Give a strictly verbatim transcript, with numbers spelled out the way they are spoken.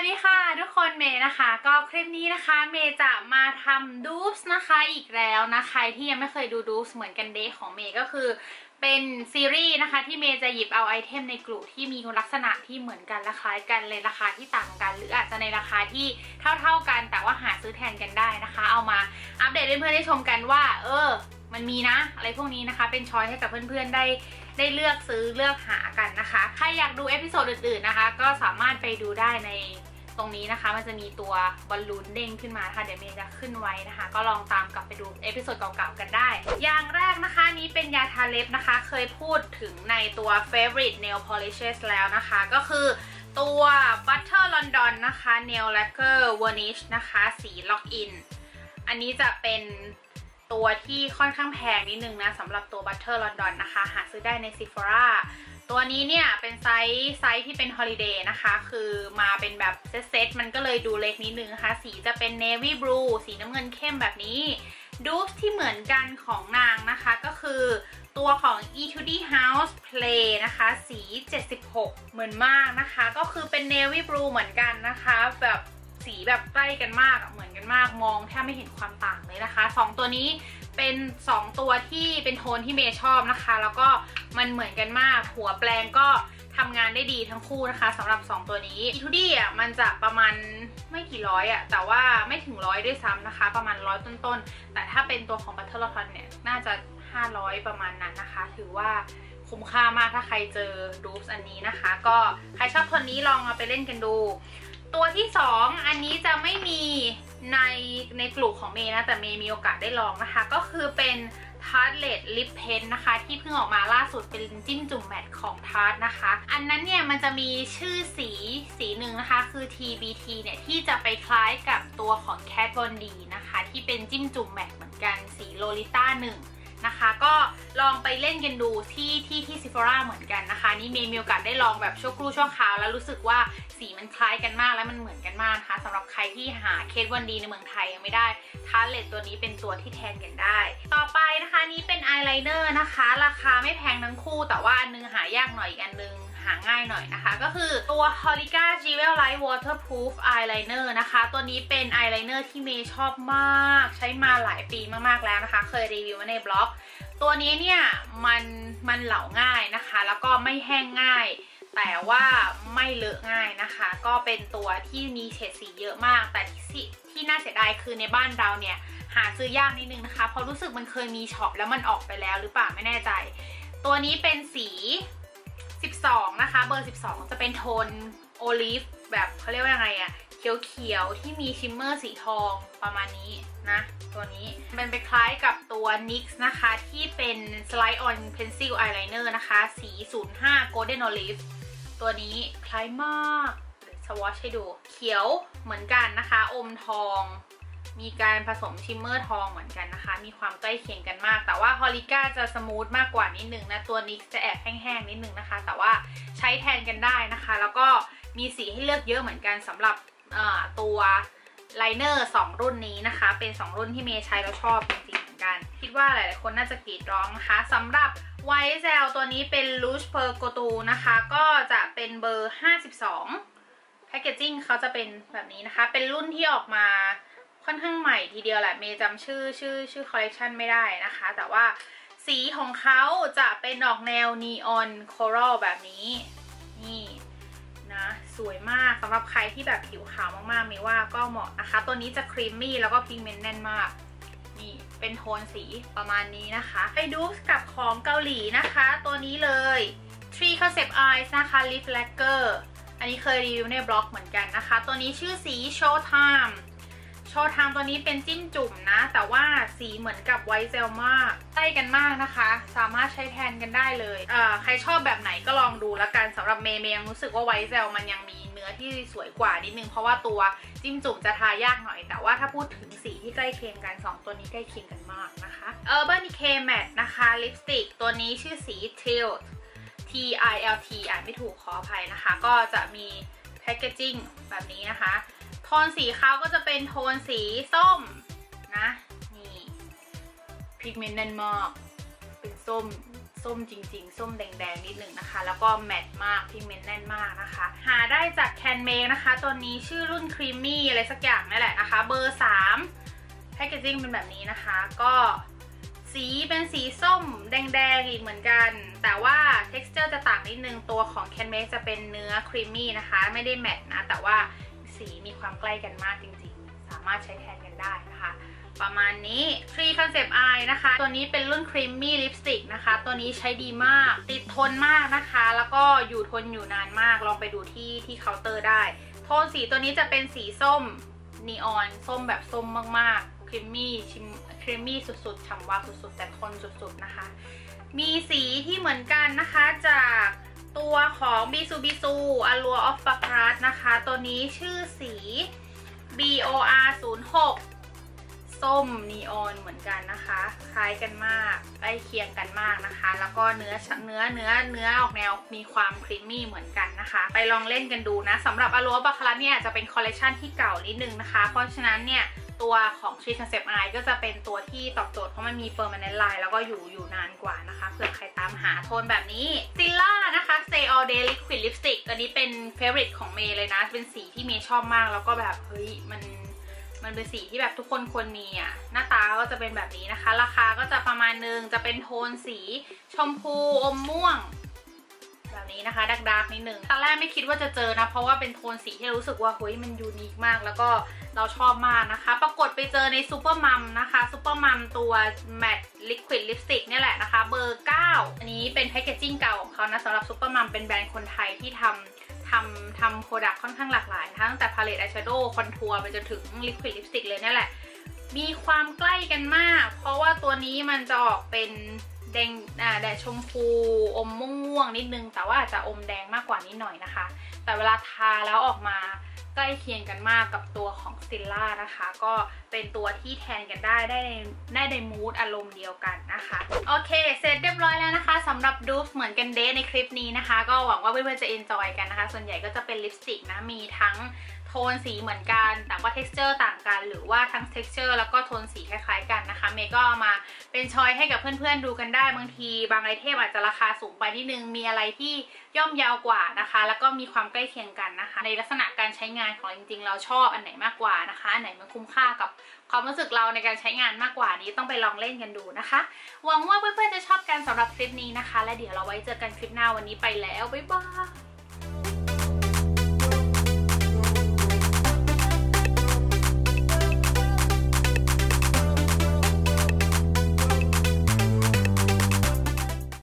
วัสดีค่ะทุกคนเมย์นะคะก็คลิปนี้นะคะเมย์จะมาทำดูปส์นะคะอีกแล้วนะใครที่ยังไม่เคยดูดูปส์เหมือนกันเดย์ของเมย์ก็คือเป็นซีรีส์นะคะที่เมย์จะหยิบเอาไอเทมในกลุ่มที่มีลักษณะที่เหมือนกันและคล้ายกันในราคาที่ต่างกันหรืออาจจะในราคาที่เท่าๆกันแต่ว่าหาซื้อแทนกันได้นะคะเอามาอัปเดตให้เพื่อนได้ชมกันว่าเออมันมีนะอะไรพวกนี้นะคะเป็นช้อยให้กับเพื่อนๆได้ได้เลือกซื้อเลือกหากันนะคะใครอยากดูเอพิโซดอื่นๆนะคะก็สามารถไปดูได้ในตรงนี้นะคะมันจะมีตัวบอลลูนเด้งขึ้นมาค่ะเดี๋ยวเมย์จะขึ้นไว้นะคะก็ลองตามกลับไปดูเอพิโซดเก่าๆกันได้อย่างแรกนะคะนี้เป็นยาทาเล็บนะคะเคยพูดถึงในตัว favorite nail polishes แล้วนะคะก็คือตัว Butter London นะคะ nail lacquer varnish นะคะสีล็อกอินอันนี้จะเป็นตัวที่ค่อนข้างแพงนิดนึงนะสำหรับตัว Butter London นะคะหาซื้อได้ใน Sephora ตัวนี้เนี่ยเป็นไซส์ไซส์ที่เป็น Holiday นะคะคือมาเป็นแบบเซตๆมันก็เลยดูเล็กนิดนึงนะคะสีจะเป็น Navy Blue สีน้ำเงินเข้มแบบนี้ดูปที่เหมือนกันของนางนะคะก็คือตัวของ Etude House Play นะคะสีเจ็ดสิบหกเหมือนมากนะคะก็คือเป็น Navy Blue เหมือนกันนะคะแบบสีแบบใกล้กันมากเหมือนกันมากมองแทบไม่เห็นความต่างเลยนะคะสองตัวนี้เป็นสองตัวที่เป็นโทนที่เมย์ชอบนะคะแล้วก็มันเหมือนกันมากหัวแปลงก็ทำงานได้ดีทั้งคู่นะคะสำหรับสองตัวนี้อีทูดี้อ่ะมันจะประมาณไม่กี่ร้อยอ่ะแต่ว่าไม่ถึงร้อยด้วยซ้ำนะคะประมาณร้อยต้นๆแต่ถ้าเป็นตัวของบัตเทอร์ลอนเนี่ยน่าจะห้าร้อยประมาณนั้นนะคะถือว่าคุ้มค่ามากถ้าใครเจอดูปส์อันนี้นะคะก็ใครชอบคนนี้ลองเอาไปเล่นกันดูตัวที่สอง อันนี้จะไม่มีในในกลุ่มของเมย์นะแต่เมย์มีโอกาสได้ลองนะคะก็คือเป็น Tartlet Lip Pen นะคะที่เพิ่งออกมาล่าสุดเป็นจิ้มจุ่มแมตต์ของ Tart นะคะอันนั้นเนี่ยมันจะมีชื่อสีสีหนึ่งนะคะคือ ที บี ที เนี่ยที่จะไปคล้ายกับตัวของ Kat Von D นะคะที่เป็นจิ้มจุ่มแมตต์เหมือนกันสี Lolita หนึ่งนะคะก็ลองไปเล่นกันดูที่ที่ที่ Sephora เหมือนกันนะคะนี่เมย์มีโอกาสได้ลองแบบชั่วครู่ชั่วคราวแล้วรู้สึกว่าสีมันคล้ายกันมากและมันเหมือนกันมากนะคะสำหรับใครที่หาเคสวันดีในเมืองไทยยังไม่ได้ทาเลตตัวนี้เป็นตัวที่แทนกันได้ต่อไปนะคะนี้เป็นอายไลเนอร์นะคะราคาไม่แพงทั้งคู่แต่ว่าอันนึงหายากหน่อยอีกอันนึงหาง่ายหน่อยนะคะก็คือตัว Holika Jewel Light Waterproof Eyeliner นะคะตัวนี้เป็นอายไลเนอร์ที่เมย์ชอบมากใช้มาหลายปีมากๆแล้วนะคะเคยรีวิวไว้ในบล็อกตัวนี้เนี่ยมันมันเหลาง่ายนะคะแล้วก็ไม่แห้งง่ายแต่ว่าไม่เลอะง่ายนะคะก็เป็นตัวที่มีเฉดสีเยอะมากแต่ที่ที่น่าเสียดายคือในบ้านเราเนี่ยหาซื้อยากนิดนึงนะคะเพราะรู้สึกมันเคยมีช็อปแล้วมันออกไปแล้วหรือเปล่าไม่แน่ใจตัวนี้เป็นสีสิบสองนะคะเบอร์สิบสองจะเป็นโทนโอลิฟแบบเขาเรียกว่ายังไงอะเขียวๆที่มีชิมเมอร์สีทองประมาณนี้นะตัวนี้มันไปคล้ายกับตัว นิกซ์ นะคะที่เป็น Slide on Pencil Eyeliner นะคะสีศูนย์ห้า Golden Oliveตัวนี้คล้ายมากสวอชให้ดูเขียวเหมือนกันนะคะอมทองมีการผสมชิมเมอร์ทองเหมือนกันนะคะมีความใกล้เคียงกันมากแต่ว่าฮอลิก้าจะสมูทมากกว่านิดนึงนะตัวนิกจะแอบแห้งๆนิดนึงนะคะแต่ว่าใช้แทนกันได้นะคะแล้วก็มีสีให้เลือกเยอะเหมือนกันสำหรับตัวไลเนอร์สองรุ่นนี้นะคะเป็นสองรุ่นที่เมย์ใช้แล้วชอบจริงๆเหมือนกันคิดว่าหลายๆคนน่าจะกรีดร้องนะคะสำหรับไวท์เซลตัวนี้เป็นลูชเพอร์โกตูนะคะก็จะเป็นเบอร์ห้าสิบสองแพคเกจจิ้งเขาจะเป็นแบบนี้นะคะเป็นรุ่นที่ออกมาค่อนข้างใหม่ทีเดียวแหละเมย์จำชื่อชื่อชื่อคอลเลกชันไม่ได้นะคะแต่ว่าสีของเขาจะเป็นออกแนวนีออนโคลอร์แบบนี้นี่นะสวยมากสำหรับใครที่แบบผิวขาวมากๆเมย์ว่าก็เหมาะนะคะตัวนี้จะครีมมี่แล้วก็พิกเมนต์แน่นมากนี่เป็นโทนสีประมาณนี้นะคะไปดูกับของเกาหลีนะคะตัวนี้เลย ทรี Concept Eyes นะคะ Lip Lacquer อันนี้เคยรีวิวในบล็อกเหมือนกันนะคะตัวนี้ชื่อสี Showtime Showtime ตัวนี้เป็นจิ้มจุ่มนะแต่ว่าสีเหมือนกับไวท์เจลมากใกล้กันมากนะคะสามารถใช้แทนกันได้เลยเอ่อใครชอบแบบไหนก็ลองดูแล้วกันสำหรับเมย์เมย์ยังรู้สึกว่าไวท์เจลมันยังมีเนื้อที่สวยกว่านิดนึงเพราะว่าตัวจิ้มจุ่มจะทายากหน่อยแต่ว่าถ้าพูดถึงสีที่ใกล้เคียงกันสองตัวนี้ใกล้เคียงกันมากนะคะ Urban Decay Matte นะคะลิปสติกตัวนี้ชื่อสี ทิลต์ ที ไอ แอล ที อ่านไม่ถูกขออภัยนะคะก็จะมีแพคเกจจิ้งแบบนี้นะคะโทนสีเขาก็จะเป็นโทนสีส้มนะนี่พิกเมนต์แน่นมากเป็นส้ม ส้มจริงๆส้มแดงๆนิดหนึ่งนะคะแล้วก็แมตต์มากพิกเมนต์แน่นมากนะคะหาได้จาก Canmake นะคะตัวนี้ชื่อรุ่นครีมมี่อะไรสักอย่างนั่นแหละนะคะเบอร์สามแพคเกจจิ้งเป็นแบบนี้นะคะก็สีเป็นสีส้มแดงๆอีกเหมือนกันแต่ว่า texture จะต่างนิดนึงตัวของ Canmake จะเป็นเนื้อครีมมี่นะคะไม่ได้แมตต์นะแต่ว่าสีมีความใกล้กันมากจริงๆสามารถใช้แทนกันได้นะคะประมาณนี้ทรี Concept Eyes นะคะตัวนี้เป็นรุ่น Creamy Lipstick นะคะตัวนี้ใช้ดีมากติดทนมากนะคะแล้วก็อยู่ทนอยู่นานมากลองไปดูที่ที่เคาน์เตอร์ได้โทนสีตัวนี้จะเป็นสีส้มนีออนส้มแบบส้มมากๆ Creamy ชิม Creamy สุดๆฉ่ำวาวสุดๆแต่ทนสุดๆนะคะมีสีที่เหมือนกันนะคะจากตัวของบิซูบิซูอัลลัวออฟฟาครัสนะคะตัวนี้ชื่อสี บี โอ อาร์ ศูนย์ หกส้มนีออนเหมือนกันนะคะคล้ายกันมากใกล้เคียงกันมากนะคะแล้วก็เนื้อเนื้อเนื้อเนื้อออกแนวมีความครีมมี่เหมือนกันนะคะไปลองเล่นกันดูนะสำหรับอโลบาคาร่าเนี่ยจะเป็นคอลเลคชันที่เก่านิดนึงนะคะเพราะฉะนั้นเนี่ยตัวของ ทรี Concept Eyes ก็จะเป็นตัวที่ตอบโจทย์เพราะมันมีเปอร์มานแนนต์ไลน์แล้วก็อยู่อยู่นานกว่านะคะเผื่อใครตามหาโทนแบบนี้ซิลล่านะคะ Stay All Day Liquid Lipstick ตัวนี้เป็น favorite ของเมย์เลยนะเป็นสีที่เมย์ชอบมากแล้วก็แบบเฮ้ยมันมันเป็นสีที่แบบทุกคนควรมีอ่ะหน้าตาก็จะเป็นแบบนี้นะคะราคาก็จะประมาณนึงจะเป็นโทนสีชมพูอมม่วงแบบนี้นะคะดาร์กๆนิดนึงตอนแรกไม่คิดว่าจะเจอนะเพราะว่าเป็นโทนสีที่รู้สึกว่าเฮ้ยมันยูนิคมากแล้วก็เราชอบมากนะคะปรากฏไปเจอในซูเปอร์มัมนะคะซูเปอร์มัมตัวแมตต์ลิควิดลิปสติกเนี่ยแหละนะคะเบอร์เก้าอันนี้เป็นแพคเกจจิ้งเก่าของเขานะสำหรับซูเปอร์มัมเป็นแบรนด์คนไทยที่ทำทำทำโปรดักต์ค่อนข้างหลากหลายทั้งแต่พาเลตอายแชโดว์คอนทัวร์ไปจนถึงลิควิดลิปสติกเลยนี่แหละมีความใกล้กันมากเพราะว่าตัวนี้มันจะออกเป็นแดงแดดชมพูอมม่วงๆนิดนึงแต่ว่าอาจจะอมแดงมากกว่านิดหน่อยนะคะแต่เวลาทาแล้วออกมาใกล้เคียงกันมากกับตัวของซิลล่านะคะก็เป็นตัวที่แทนกันได้ได้ได้ในมูดอารมณ์เดียวกันนะคะโอเคเสร็จเรียบร้อยแล้วนะคะสำหรับดูฟเหมือนกันเดทในคลิปนี้นะคะก็หวังว่าเพื่อนๆจะเอนจอยกันนะคะส่วนใหญ่ก็จะเป็นลิปสติกนะมีทั้งโทนสีเหมือนกันแต่ว่า texture ต่างกันหรือว่าทั้ง texture แล้วก็โทนสีคล้ายๆกันนะคะเมย์ก็มาเป็นชอยให้กับเพื่อนๆดูกันได้บางทีบางไอเทมอาจจะราคาสูงไปนิดนึงมีอะไรที่ย่อมเยาวกว่านะคะแล้วก็มีความใกล้เคียงกันนะคะในลักษณะการใช้งานของจริงๆเราชอบอันไหนมากกว่านะคะอันไหนมันคุ้มค่ากับความรู้สึกเราในการใช้งานมากกว่านี้ต้องไปลองเล่นกันดูนะคะหวังว่าเพื่อนๆจะชอบกันสำหรับคลิปนี้นะคะและเดี๋ยวเราไว้เจอกันคลิปหน้าวันนี้ไปแล้วบ๊ายบาย